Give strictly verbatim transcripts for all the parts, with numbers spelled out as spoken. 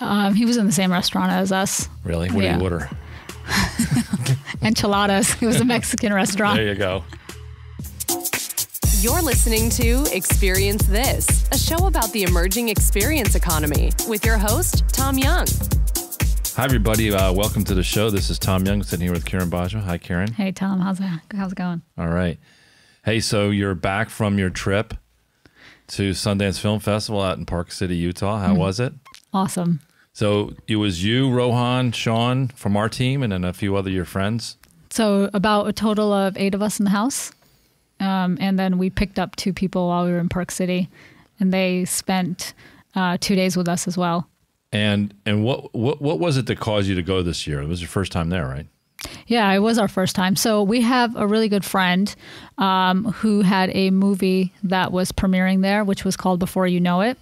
Um, he was in the same restaurant as us. Really? What yeah. did you order? Enchiladas. It was a Mexican restaurant. There you go. You're listening to Experience This, a show about the emerging experience economy with your host, Tom Young. Hi, everybody. Uh, welcome to the show. This is Tom Young sitting here with Kiran Bajwa. Hi, Kiran. Hey, Tom. How's it, how's it going? All right. Hey, so you're back from your trip to Sundance Film Festival out in Park City, Utah. How mm-hmm. was it? Awesome. So it was you, Rohan, Sean from our team, and then a few other your friends. So about a total of eight of us in the house. Um, and then we picked up two people while we were in Park City, and they spent uh, two days with us as well. And and what, what what was it that caused you to go this year? It was your first time there, right? Yeah, it was our first time. So we have a really good friend um, who had a movie that was premiering there, which was called Before You Know It.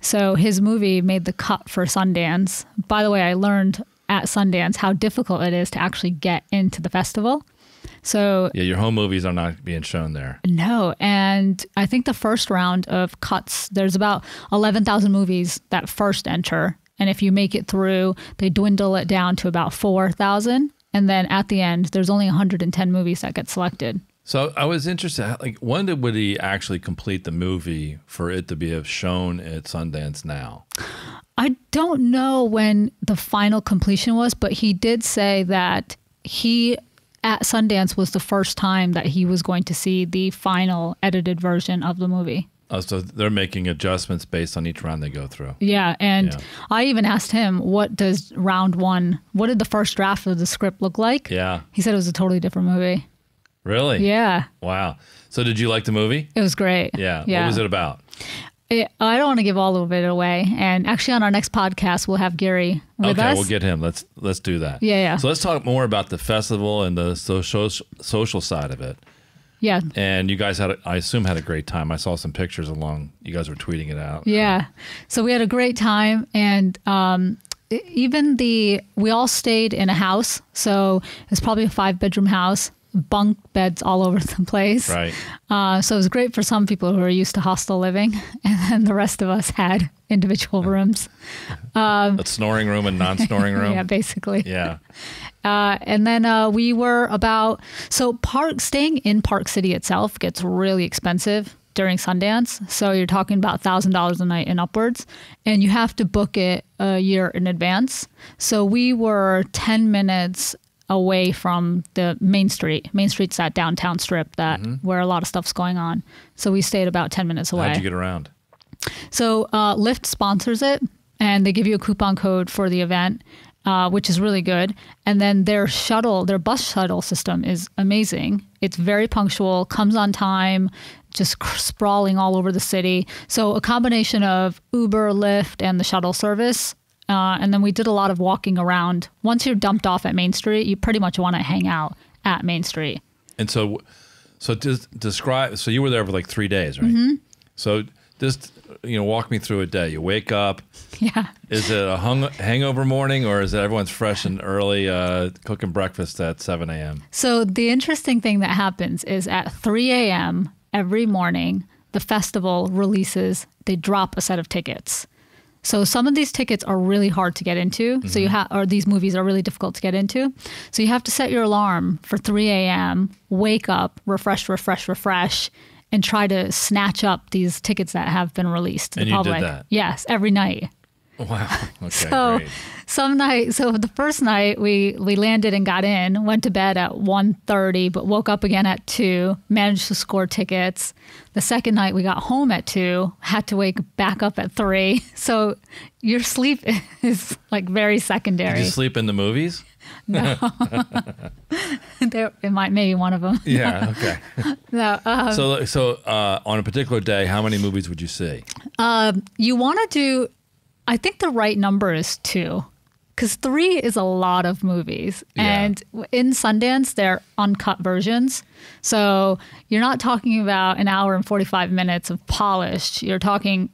So his movie made the cut for Sundance. By the way, I learned at Sundance how difficult it is to actually get into the festival. So yeah, your home movies are not being shown there. No. And I think the first round of cuts, there's about eleven thousand movies that first enter. And if you make it through, they dwindle it down to about four thousand. And then at the end, there's only one hundred ten movies that get selected. So I was interested, like, when did, would he actually complete the movie for it to be shown at Sundance now? I don't know when the final completion was, but he did say that he... at Sundance was the first time that he was going to see the final edited version of the movie. Oh, so they're making adjustments based on each round they go through. Yeah, and yeah. I even asked him, what does round one, what did the first draft of the script look like? Yeah. He said it was a totally different movie. Really? Yeah. Wow. So did you like the movie? It was great. Yeah. yeah. What was it about? It, I don't want to give all of it away. And actually on our next podcast, we'll have Gary with okay, us. Okay, we'll get him. Let's let's do that. Yeah, yeah. So let's talk more about the festival and the social, social side of it. Yeah. And you guys had, a, I assume, had a great time. I saw some pictures along. You guys were tweeting it out. Yeah. So we had a great time. And um, even the, we all stayed in a house. So it's probably a five-bedroom house. Bunk beds all over the place. Right. Uh, so it was great for some people who are used to hostel living, and then the rest of us had individual rooms. Um, a snoring room and non-snoring room. Yeah, basically. Yeah. Uh, and then uh, we were about, so park staying in Park City itself gets really expensive during Sundance. So you're talking about a thousand dollars a night and upwards, and you have to book it a year in advance. So we were ten minutes away from the main street. Main street's that downtown strip that mm-hmm. where a lot of stuff's going on. So we stayed about ten minutes away. How'd you get around? So uh, Lyft sponsors it, and they give you a coupon code for the event, uh, which is really good. And then their shuttle, their bus shuttle system is amazing. It's very punctual, comes on time, just sprawling all over the city. So a combination of Uber, Lyft, and the shuttle service. Uh, and then we did a lot of walking around. Once you're dumped off at Main Street, you pretty much want to hang out at Main Street. And so, so just describe, so you were there for like three days, right? Mm-hmm. So just, you know, walk me through a day. You wake up. Yeah. Is it a hung, hangover morning, or is it everyone's fresh and early uh, cooking breakfast at seven A M? So the interesting thing that happens is at three A M every morning, the festival releases, they drop a set of tickets. So some of these tickets are really hard to get into. Mm-hmm. So you have, or these movies are really difficult to get into. So you have to set your alarm for three A M, wake up, refresh, refresh, refresh, and try to snatch up these tickets that have been released to and the you public. Did that? Yes, every night. Wow. Okay, so great. some night, so the first night we, we landed and got in, went to bed at one thirty, but woke up again at two, managed to score tickets. The second night we got home at two, had to wake back up at three. So your sleep is like very secondary. Did you sleep in the movies? No. there, it might, maybe one of them. Yeah. Okay. no, um, so, so uh, on a particular day, how many movies would you see? Uh, you want to do... I think the right number is two, because three is a lot of movies. Yeah. And in Sundance, they're uncut versions. So you're not talking about an hour and forty-five minutes of polished. You're talking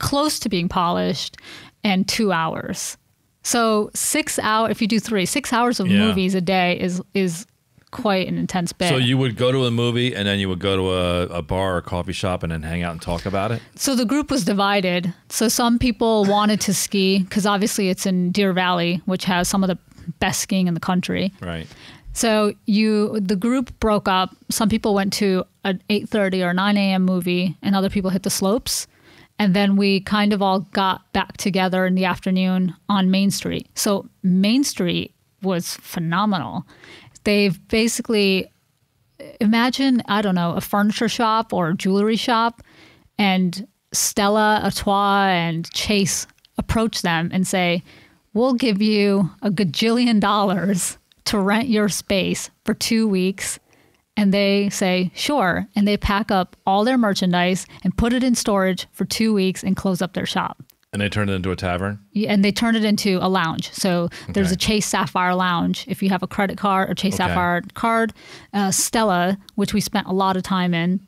close to being polished and two hours. So six hours, if you do three, six hours of yeah. movies a day is is quite an intense bit. So you would go to a movie and then you would go to a, a bar or a coffee shop and then hang out and talk about it? So the group was divided. So some people wanted to ski because obviously it's in Deer Valley, which has some of the best skiing in the country. Right. So you, the group broke up. Some people went to an eight thirty or nine a m movie and other people hit the slopes. And then we kind of all got back together in the afternoon on Main Street. So Main Street was phenomenal. They've basically, imagine, I don't know, a furniture shop or a jewelry shop, and Stella Artois and Chase approach them and say, we'll give you a gajillion dollars to rent your space for two weeks. And they say, sure. And they pack up all their merchandise and put it in storage for two weeks and close up their shop. And they turned it into a tavern? Yeah, and they turned it into a lounge. So okay. There's a Chase Sapphire lounge. If you have a credit card or Chase okay. Sapphire card, uh, Stella, which we spent a lot of time in,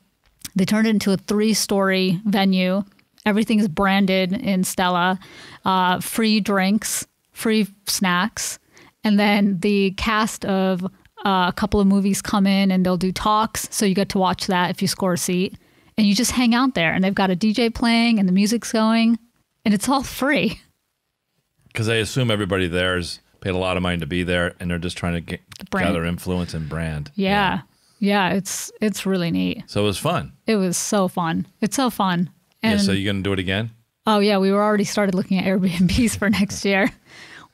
they turned it into a three-story venue. Everything is branded in Stella. Uh, free drinks, free snacks. And then the cast of uh, a couple of movies come in and they'll do talks. So you get to watch that if you score a seat. And you just hang out there. And they've got a D J playing and the music's going. And it's all free. Because I assume everybody there has paid a lot of money to be there. And they're just trying to get, gather influence and brand. Yeah. yeah. Yeah. It's it's really neat. So it was fun. It was so fun. It's so fun. And yeah. So you're going to do it again? Oh, yeah. We were already started looking at Airbnbs for next year.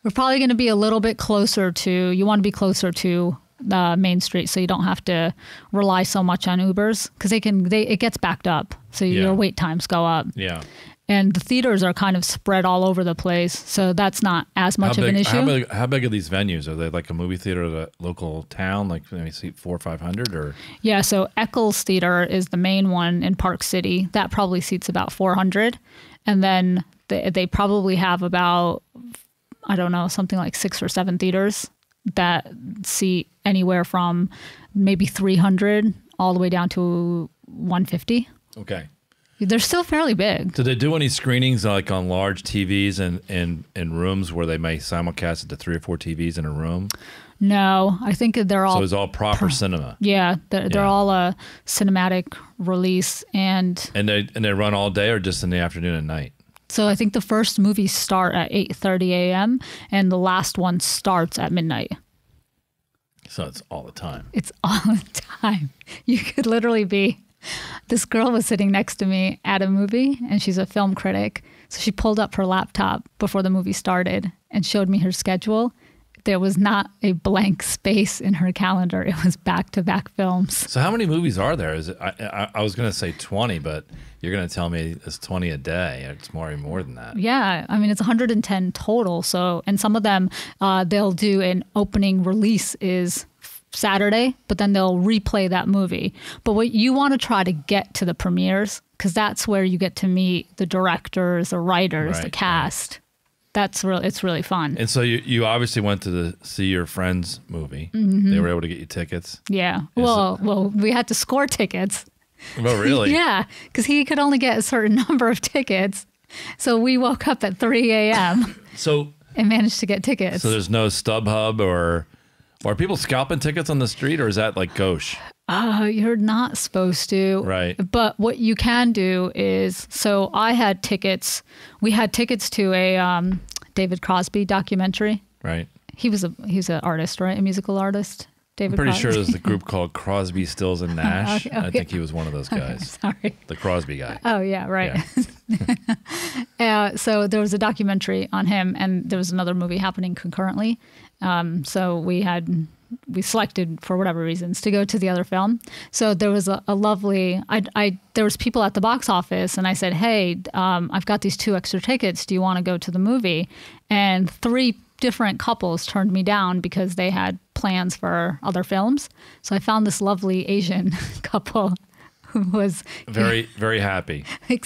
We're probably going to be a little bit closer to, you want to be closer to uh, Main Street so you don't have to rely so much on Ubers because they can, they, it gets backed up. So yeah. your wait times go up. Yeah. And the theaters are kind of spread all over the place. So that's not as much big, of an issue. How big, how big are these venues? Are they like a movie theater at a local town? Like let me see, four or five hundred or? Yeah. So Eccles Theater is the main one in Park City. That probably seats about four hundred. And then they, they probably have about, I don't know, something like six or seven theaters that seat anywhere from maybe three hundred all the way down to one fifty. Okay. They're still fairly big. Do they do any screenings like on large T Vs and in, in, in rooms where they may simulcast it to three or four T Vs in a room? No, I think they're all... So it's all proper cinema. Yeah, they're, yeah. they're all a cinematic release and... And they, and they run all day or just in the afternoon and night? So I think the first movies start at eight thirty a m and the last one starts at midnight. So it's all the time. It's all the time. You could literally be... This girl was sitting next to me at a movie and she's a film critic. So she pulled up her laptop before the movie started and showed me her schedule. There was not a blank space in her calendar. It was back-to-back films. So how many movies are there? Is it, I, I, I was going to say twenty, but you're going to tell me it's twenty a day. It's more more than that. Yeah. I mean, it's one hundred ten total. So, and some of them, uh, they'll do an opening release is Saturday, but then they'll replay that movie. But what you want to try to get to the premieres, because that's where you get to meet the directors, the writers, right, the cast. Right. That's really, it's really fun. And so you, you obviously went to the, see your friend's movie. Mm-hmm. They were able to get you tickets. Yeah. Is well, it, well, we had to score tickets. Oh, really? Yeah. Because he could only get a certain number of tickets. So we woke up at three a m So and managed to get tickets. So there's no StubHub or, or are people scalping tickets on the street or is that like gauche? Uh, you're not supposed to. Right. But what you can do is, so I had tickets. We had tickets to a um, David Crosby documentary. Right. He was a he's an artist, right? A musical artist. David Crosby. I'm pretty Crosby. sure there's a group called Crosby, Stills and Nash. okay, okay. I think he was one of those guys. Okay, sorry. The Crosby guy. Oh, yeah, right. Yeah. uh, so there was a documentary on him and there was another movie happening concurrently. Um, so we had... we selected for whatever reasons to go to the other film. So there was a, a lovely, I, I, there was people at the box office and I said, hey, um, I've got these two extra tickets. Do you want to go to the movie? And three different couples turned me down because they had plans for other films. So I found this lovely Asian couple who was very, very happy, like,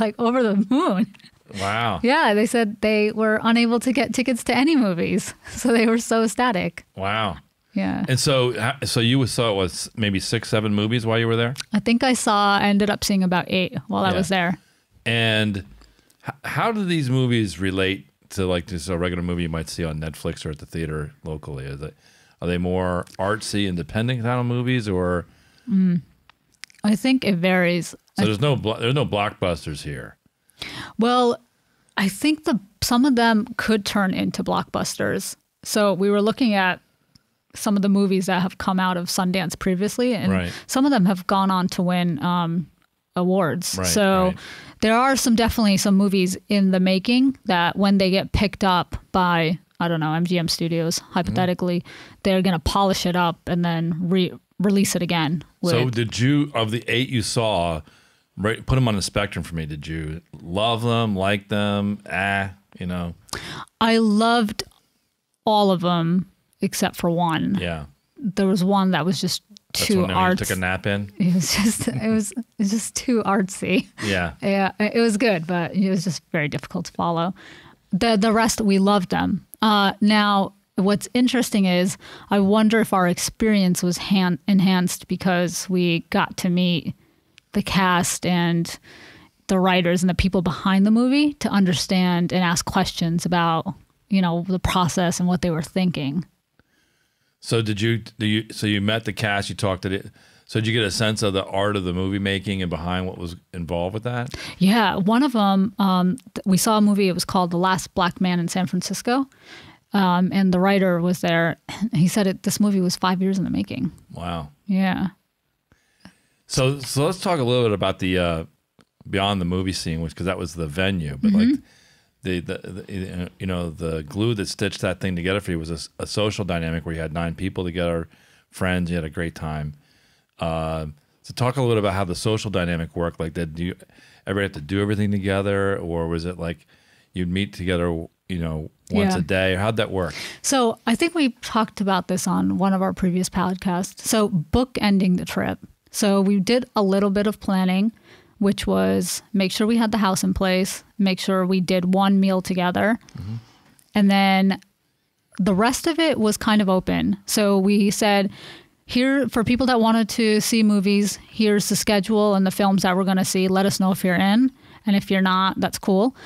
like over the moon. Wow. Yeah, they said they were unable to get tickets to any movies. So they were so ecstatic. Wow. Yeah. And so so you saw it was maybe six, seven movies while you were there? I think I saw, I ended up seeing about eight while yeah. I was there. And how do these movies relate to like just a regular movie you might see on Netflix or at the theater locally? Is it, Are they more artsy, independent kind of movies, or? Mm. I think it varies. So there's no there's no blockbusters here. Well, I think the some of them could turn into blockbusters. So we were looking at some of the movies that have come out of Sundance previously, and right. some of them have gone on to win um, awards. Right, so right. there are some definitely some movies in the making that when they get picked up by, I don't know, M G M Studios, hypothetically, mm-hmm. they're going to polish it up and then re release it again. With... So did you, of the eight you saw, right, put them on a spectrum for me. Did you love them, like them, ah, you know? I loved all of them except for one. Yeah. There was one that was just too artsy. Took a nap in? It was just, it was, it was just too artsy. Yeah. Yeah. It was good, but it was just very difficult to follow. The, the rest, we loved them. Uh, now, what's interesting is I wonder if our experience was hand enhanced because we got to meet the cast and the writers and the people behind the movie to understand and ask questions about, you know, the process and what they were thinking. So did you, do you, so you met the cast, you talked to it. So did you get a sense of the art of the movie making and behind what was involved with that? Yeah. One of them, um, th we saw a movie, it was called The Last Black Man in San Francisco. Um, and the writer was there. He said it, this movie was five years in the making. Wow. Yeah. So, so let's talk a little bit about the, uh, beyond the movie scene, which, cause that was the venue, but mm-hmm. like, The, the, the you know, the glue that stitched that thing together for you was a, a social dynamic where you had nine people together, friends, you had a great time. Uh, so talk a little bit about how the social dynamic worked. Like, did you ever have to do everything together, or was it like you'd meet together, you know, once yeah. a day? How'd that work? So I think we talked about this on one of our previous podcasts. So bookending the trip. So we did a little bit of planning, which was make sure we had the house in place, make sure we did one meal together. Mm-hmm. And then the rest of it was kind of open. So we said, here, for people that wanted to see movies, here's the schedule and the films that we're going to see. Let us know if you're in. And if you're not, that's cool.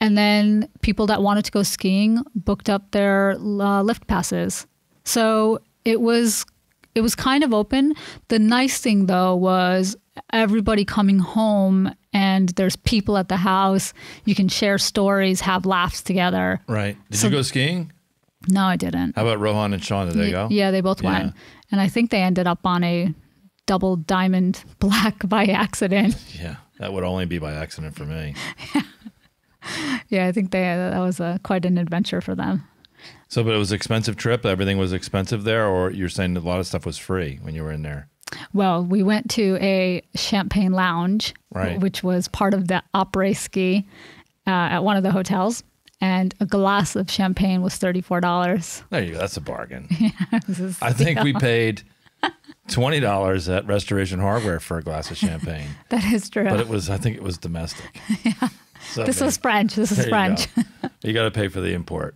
And then people that wanted to go skiing booked up their uh, Lyft passes. So it was, it was kind of open. The nice thing, though, was everybody coming home and there's people at the house. You can share stories, have laughs together. Right. Did so, you go skiing? No, I didn't. How about Rohan and Sean? Did they go? Yeah, they both yeah. went. And I think they ended up on a double diamond black by accident. Yeah, that would only be by accident for me. yeah. yeah, I think they, that was a, quite an adventure for them. So, but it was an expensive trip. Everything was expensive there, or you're saying a lot of stuff was free when you were in there? Well, we went to a champagne lounge, right. which was part of the Opera Ski uh, at one of the hotels, and a glass of champagne was thirty-four dollars. There you go. That's a bargain. yeah, a I think we paid twenty dollars at Restoration Hardware for a glass of champagne. That is true. But it was, I think it was domestic. yeah. So this was French. This is French. You got to pay for the import.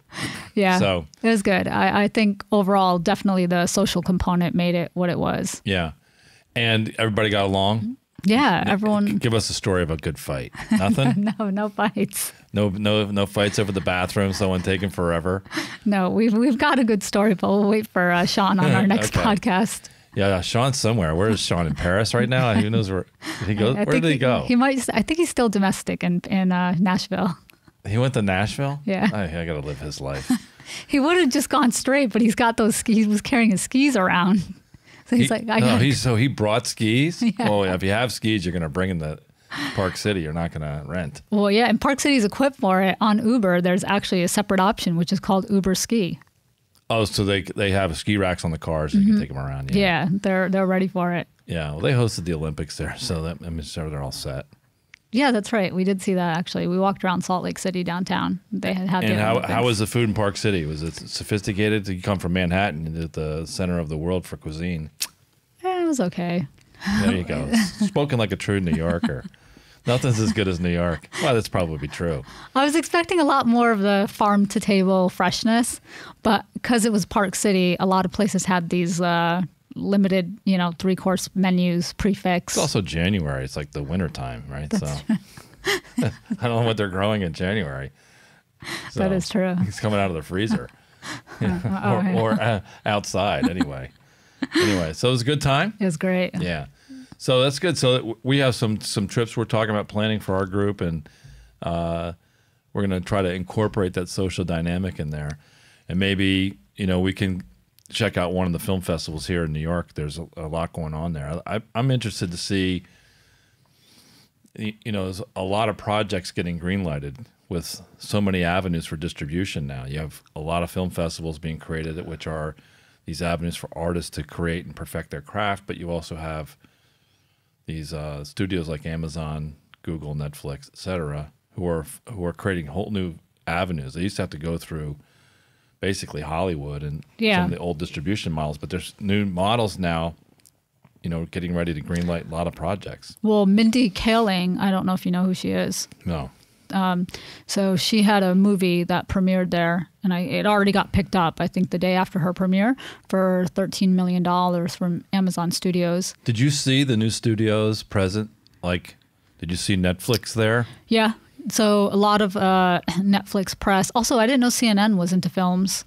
Yeah. So it was good. I, I think overall, definitely the social component made it what it was. Yeah. And everybody got along? Yeah, everyone. Give us a story of a good fight. Nothing? no, no, no fights. No, no, no fights over the bathroom, someone taking forever. No, we've, we've got a good story, but we'll wait for uh, Sean on our next okay. podcast. Yeah, Sean's somewhere. Where is Sean? In Paris right now? Who knows where he goes? I, I where did he, he go? He might. I think he's still domestic in in uh, Nashville. He went to Nashville. Yeah, I, I got to live his life. He would have just gone straight, but he's got those skis. He was carrying his skis around, so he's he, like, I no. Gotta... He's so he brought skis. Yeah. Well, if you have skis, you're gonna bring in the Park City. You're not gonna rent. Well, yeah, and Park City's equipped for it. On Uber, there's actually a separate option which is called Uber Ski. Oh, so they they have ski racks on the cars, so mm-hmm. you can take them around. Yeah. yeah, they're they're ready for it. Yeah, well, they hosted the Olympics there, so that, I'm sure they're all set. Yeah, that's right. We did see that actually. We walked around Salt Lake City downtown. They had had. And the how how was the food in Park City? Was it sophisticated? Did you come from Manhattan, at the center of the world for cuisine? Yeah, it was okay. There you go. Spoken like a true New Yorker. Nothing's as good as New York. Well, that's probably true. I was expecting a lot more of the farm-to-table freshness, but because it was Park City, a lot of places had these uh, limited, you know, three-course menus prefixed. It's also January. It's like the wintertime, right? That's so I don't know what they're growing in January. So, that is true. It's coming out of the freezer. yeah. or, or uh, outside anyway. Anyway, so it was a good time. It was great. Yeah. So that's good. So we have some some trips we're talking about planning for our group, and uh, we're going to try to incorporate that social dynamic in there. And maybe, you know, we can check out one of the film festivals here in New York. There's a, a lot going on there. I, I'm interested to see, you know, there's a lot of projects getting greenlighted with so many avenues for distribution now. You have a lot of film festivals being created, which are these avenues for artists to create and perfect their craft, but you also have these uh, studios like Amazon, Google, Netflix, et cetera, who are, who are creating whole new avenues. They used to have to go through basically Hollywood and yeah. some of the old distribution models, but there's new models now, you know, getting ready to greenlight a lot of projects. Well, Mindy Kaling, I don't know if you know who she is. No. Um, so she had a movie that premiered there, and I, it already got picked up, I think, the day after her premiere for thirteen million dollars from Amazon Studios. Did you see the new studios present? Like, did you see Netflix there? Yeah. So a lot of uh, Netflix press. Also, I didn't know C N N was into films.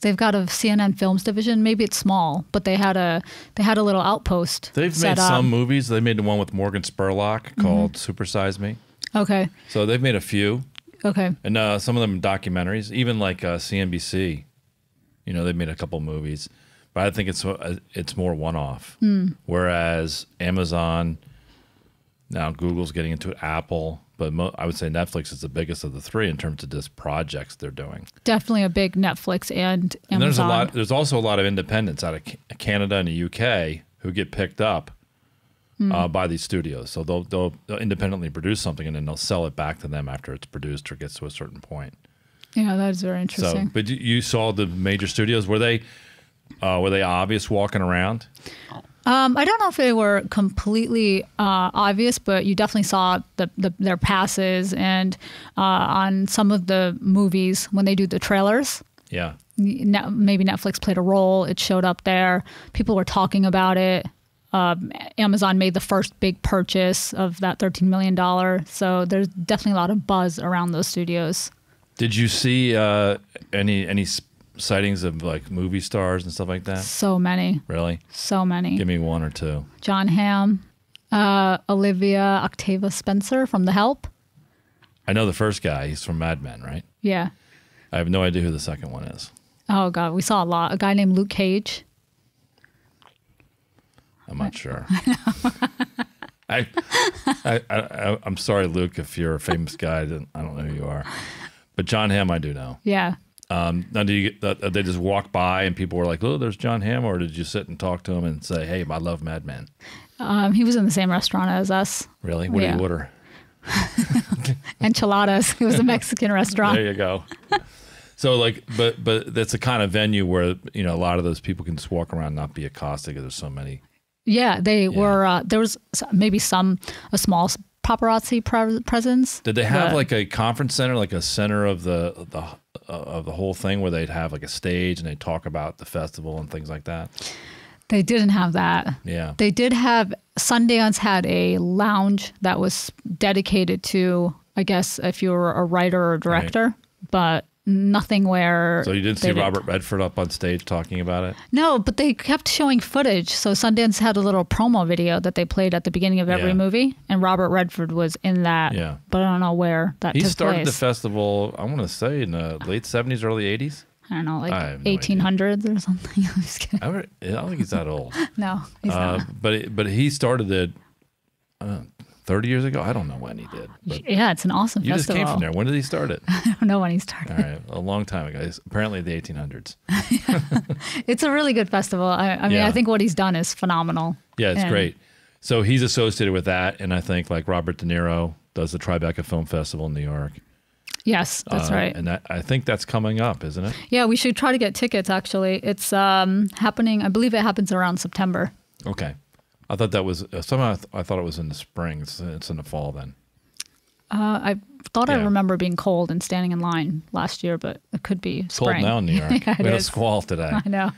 They've got a C N N Films division. Maybe it's small, but they had a they had a little outpost. They've made some up. movies. They made the one with Morgan Spurlock called mm-hmm. Supersize Me. Okay. So they've made a few. Okay. And uh, some of them documentaries, even like uh, C N B C. You know, they've made a couple movies, but I think it's uh, it's more one off. Mm. Whereas Amazon, now Google's getting into it, Apple. But mo I would say Netflix is the biggest of the three in terms of just projects they're doing. Definitely a big Netflix and Amazon. And there's a lot. There's also a lot of independents out of Canada and the U K who get picked up mm. uh, by these studios. So they'll, they'll they'll independently produce something and then they'll sell it back to them after it's produced or gets to a certain point. Yeah, that is very interesting. So, but you saw the major studios. Were they uh, were they obvious walking around? Um, I don't know if they were completely uh, obvious, but you definitely saw the, the, their passes and uh, on some of the movies when they do the trailers. Yeah. Ne maybe Netflix played a role. It showed up there. People were talking about it. Um, Amazon made the first big purchase of that thirteen million dollars. So there's definitely a lot of buzz around those studios. Did you see uh, any any sightings of like movie stars and stuff like that? So many. Really? So many. Give me one or two. John Hamm, uh, Olivia, Octavia Spencer from The Help. I know the first guy. He's from Mad Men, right? Yeah. I have no idea who the second one is. Oh, God. We saw a lot. A guy named Luke Cage. I'm not sure. I, I, I, I'm sorry, Luke, if you're a famous guy. I don't know who you are. But John Hamm I do know. Yeah. Um, now, do you, uh, they just walk by and people were like, oh, there's John Hamm, or did you sit and talk to him and say, hey, I love Mad Men? Um, he was in the same restaurant as us. Really? What yeah. did he order? Enchiladas. It was a Mexican restaurant. There you go. So, like, but but that's the kind of venue where, you know, a lot of those people can just walk around and not be accosted because there's so many. Yeah, they yeah. were, uh, there was maybe some, a small paparazzi pre presence. Did they have but, like a conference center, like a center of the the of the whole thing where they'd have like a stage and they'd talk about the festival and things like that? They didn't have that. Yeah. They did have, Sundance had a lounge that was dedicated to, I guess, if you were a writer or a director, right. but nothing where... So you didn't see did. Robert Redford up on stage talking about it? No, but they kept showing footage. So Sundance had a little promo video that they played at the beginning of every yeah. movie, and Robert Redford was in that, yeah. but I don't know where that he took started place. The festival, I want to say, in the late seventies, early eighties? I don't know, like eighteen hundreds no or something. I'm just kidding. I don't think he's that old. No, he's uh, not. But, it, but he started it... I don't know, thirty years ago? I don't know when he did. Yeah, it's an awesome you festival. You just came from there. When did he start it? I don't know when he started. All right, a long time ago. It's apparently the eighteen hundreds. It's a really good festival. I, I mean, yeah. I think what he's done is phenomenal. Yeah, it's and great. So he's associated with that, and I think like Robert De Niro does the Tribeca Film Festival in New York. Yes, that's uh, right. And that, I think that's coming up, isn't it? Yeah, we should try to get tickets, actually. It's um, happening, I believe it happens around September. Okay. I thought that was uh, somehow. I, th I thought it was in the spring. It's, it's in the fall then. Uh, I thought yeah. I remember being cold and standing in line last year, but it could be spring. Cold now in New York. yeah, we had is. a squall today. I know.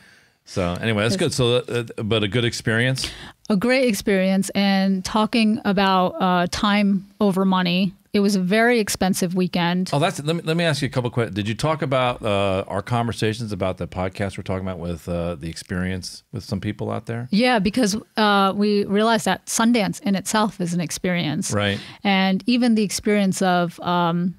So anyway, that's it's, good. So, uh, but a good experience. A great experience, and talking about uh, time over money It was a very expensive weekend. Oh, that's. Let me let me ask you a couple of questions. Did you talk about uh, our conversations about the podcast we're talking about with uh, the experience with some people out there? Yeah, because uh, we realized that Sundance in itself is an experience, right? And even the experience of um,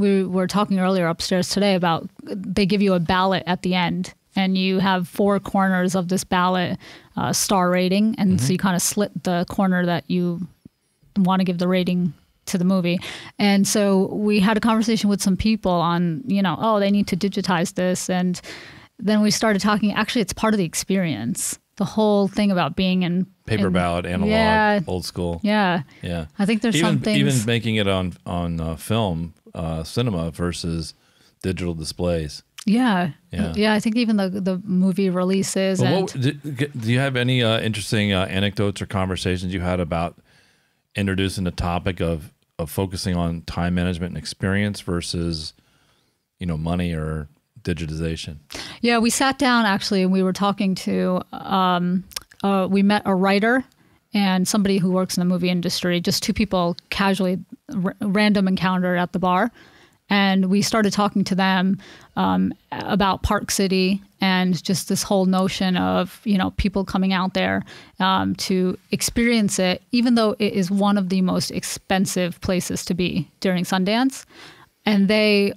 we were talking earlier upstairs today about they give you a ballot at the end. And you have four corners of this ballot uh, star rating. And mm-hmm. so you kind of slit the corner that you want to give the rating to the movie. And so we had a conversation with some people on, you know, oh, they need to digitize this. And then we started talking. Actually, it's part of the experience. The whole thing about being in paper in, ballot, analog, yeah, old school. Yeah. Yeah. I think there's even, some things. Even making it on, on uh, film, uh, cinema versus digital displays. Yeah. yeah, yeah. I think even the the movie releases. Well, and what, do you have any uh, interesting uh, anecdotes or conversations you had about introducing the topic of of focusing on time management and experience versus, you know, money or digitization? Yeah, we sat down actually, and we were talking to. Um, uh, we met a writer and somebody who works in the movie industry. Just two people casually, r random encounter at the bar. And we started talking to them um, about Park City and just this whole notion of, you know, people coming out there um, to experience it, even though it is one of the most expensive places to be during Sundance. And they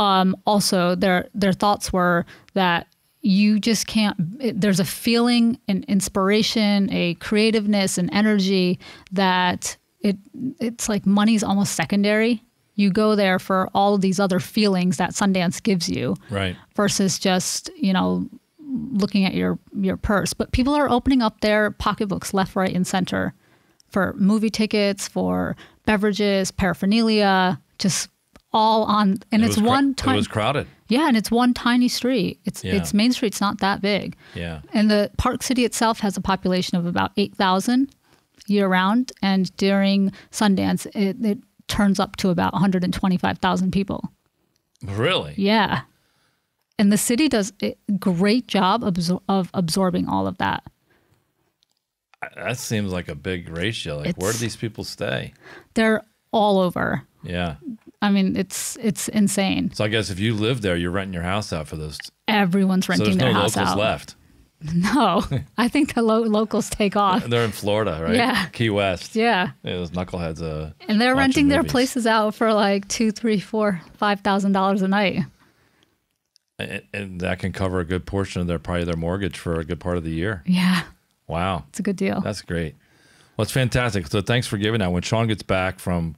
um, also, their, their thoughts were that you just can't, it, there's a feeling, an inspiration, a creativeness, an energy that it it's like money's almost secondary. You go there for all of these other feelings that Sundance gives you, right? Versus just, you know, looking at your your purse. But people are opening up their pocketbooks left, right, and center for movie tickets, for beverages, paraphernalia, just all on. And it it's one. It was crowded. Yeah, and it's one tiny street. It's yeah. it's Main Street's not that big. Yeah. And the Park City itself has a population of about eight thousand year round, and during Sundance, it. it turns up to about one hundred twenty-five thousand people. Really? Yeah. And the city does a great job absor of absorbing all of that. That seems like a big ratio. Like, it's, where do these people stay? They're all over. Yeah. I mean, it's it's insane. So I guess if you live there, you're renting your house out for those. Everyone's renting so their no house out. There's no locals left. No, I think the lo locals take off. They're in Florida, right? Yeah. Key West. Yeah. yeah those knuckleheads. Uh, and they're renting their places out for like two, three, four, five thousand dollars a night. And, and that can cover a good portion of their probably their mortgage for a good part of the year. Yeah. Wow. It's a good deal. That's great. Well, it's fantastic. So thanks for giving that. When Sean gets back from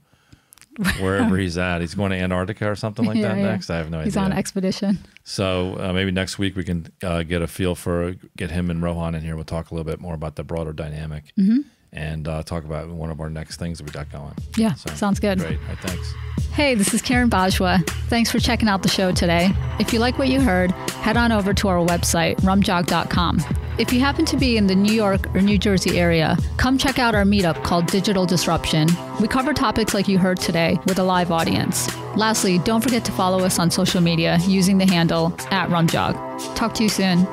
wherever he's at, he's going to Antarctica or something like yeah, that yeah. next. I have no he's idea. He's on an expedition. So uh, maybe next week we can uh, get a feel for get him and Rohan in here. We'll talk a little bit more about the broader dynamic mm-hmm. and uh, talk about one of our next things that we got going. Yeah, so, sounds good. Great. All right, thanks. Hey, this is Kiran Bajwa. Thanks for checking out the show today. If you like what you heard, head on over to our website, rumjog dot com. If you happen to be in the New York or New Jersey area, come check out our meetup called Digital Disruption. We cover topics like you heard today with a live audience. Lastly, don't forget to follow us on social media using the handle at rumjog. Talk to you soon.